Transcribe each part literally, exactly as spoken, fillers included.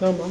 Tamam.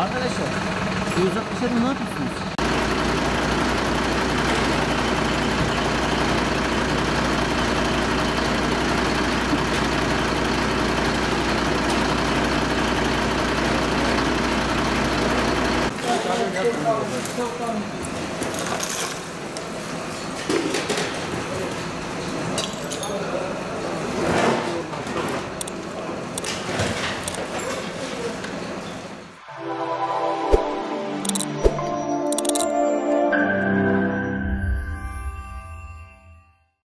Arkadaşlar, siz uzaklaşalım, ne yapıyorsunuz?